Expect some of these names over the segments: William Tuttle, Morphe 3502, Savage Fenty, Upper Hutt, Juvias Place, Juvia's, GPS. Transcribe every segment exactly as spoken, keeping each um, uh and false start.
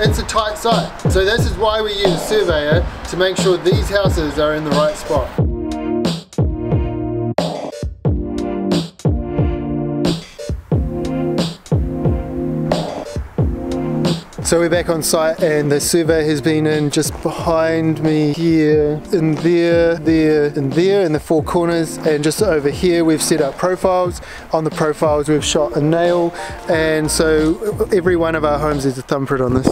it's a tight site. So this is why we use a surveyor, to make sure these houses are in the right spot. So we're back on site, and the surveyor has been in just behind me here, in there, there, and there, in the four corners, and just over here we've set up profiles. On the profiles we've shot a nail, and so every one of our homes is a thumbprint on this.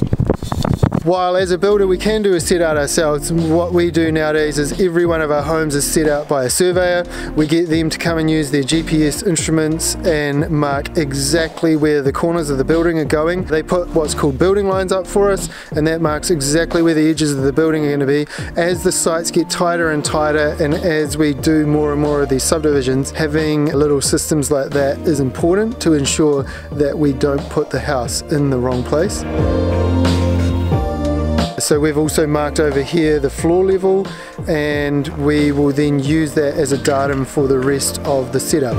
While as a builder we can do is set out ourselves, what we do nowadays is every one of our homes is set out by a surveyor. We get them to come and use their G P S instruments and mark exactly where the corners of the building are going. They put what's called building lines up for us, and that marks exactly where the edges of the building are going to be. As the sites get tighter and tighter, and as we do more and more of these subdivisions, having little systems like that is important to ensure that we don't put the house in the wrong place. So we've also marked over here the floor level, and we will then use that as a datum for the rest of the setup.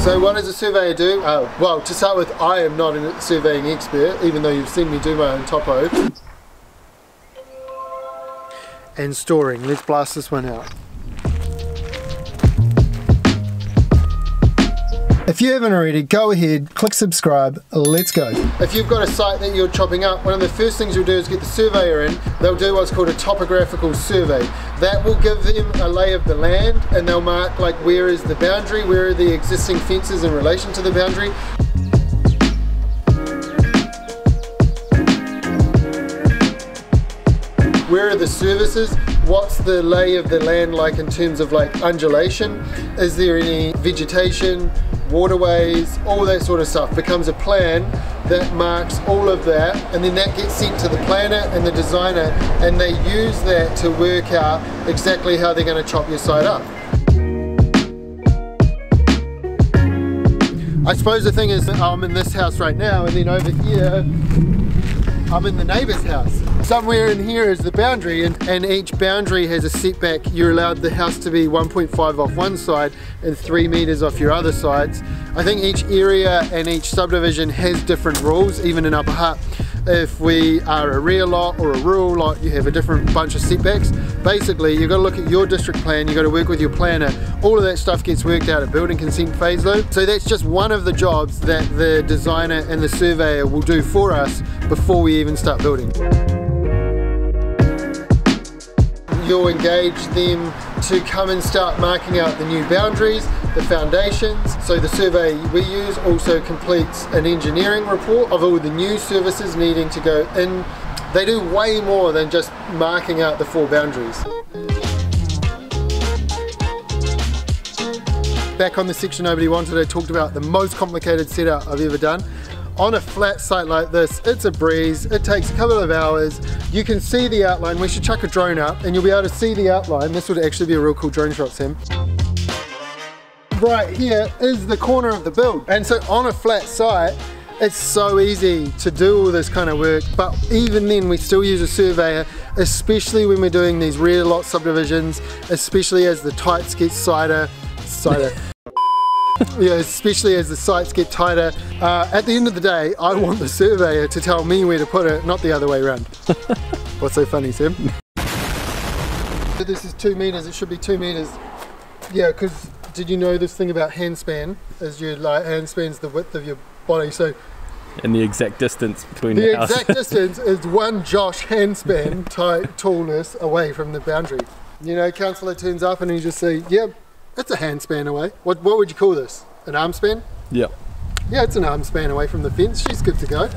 So what does a surveyor do? Uh, well, to start with, I am not a surveying expert, even though you've seen me do my own topo. And storing, let's blast this one out. If you haven't already, go ahead, click subscribe, let's go. If you've got a site that you're chopping up, one of the first things you'll do is get the surveyor in. They'll do what's called a topographical survey. That will give them a lay of the land, and they'll mark like where is the boundary, where are the existing fences in relation to the boundary. Where are the services? What's the lay of the land like in terms of like undulation? Is there any vegetation, waterways, all that sort of stuff? Becomes a plan that marks all of that, and then that gets sent to the planner and the designer, and they use that to work out exactly how they're going to chop your site up. I suppose the thing is that I'm in this house right now, and then over here I'm in the neighbour's house. Somewhere in here is the boundary, and, and each boundary has a setback. You're allowed the house to be one point five off one side and three metres off your other sides. I think each area and each subdivision has different rules, even in Upper Hutt. If we are a rear lot or a rural lot, you have a different bunch of setbacks. Basically, you've got to look at your district plan, you've got to work with your planner. All of that stuff gets worked out at building consent phase though. So that's just one of the jobs that the designer and the surveyor will do for us before we even start building. You'll engage them to come and start marking out the new boundaries, the foundations. So the survey we use also completes an engineering report of all the new services needing to go in. They do way more than just marking out the four boundaries. Back on the section nobody wanted, I talked about the most complicated setup I've ever done. On a flat site like this, it's a breeze, it takes a couple of hours, you can see the outline. We should chuck a drone up and you'll be able to see the outline. This would actually be a real cool drone shot, Sam. Right here is the corner of the build, and so on a flat site it's so easy to do all this kind of work, but even then we still use a surveyor, especially when we're doing these rear lot subdivisions, especially as the tights get tighter, tighter. Yeah, especially as the sites get tighter. Uh, at the end of the day, I want the surveyor to tell me where to put it, not the other way around. What's so funny, Sam? This is two meters, it should be two meters. Yeah, because did you know this thing about handspan? Is your like, handspan's the width of your body, so... And the exact distance between the The exact house. Distance is one Josh handspan tight tallness away from the boundary. You know, councillor turns up and you just say, yep. Yeah, it's a hand span away. What, what would you call this? An arm span? Yeah. Yeah, it's an arm span away from the fence. She's good to go.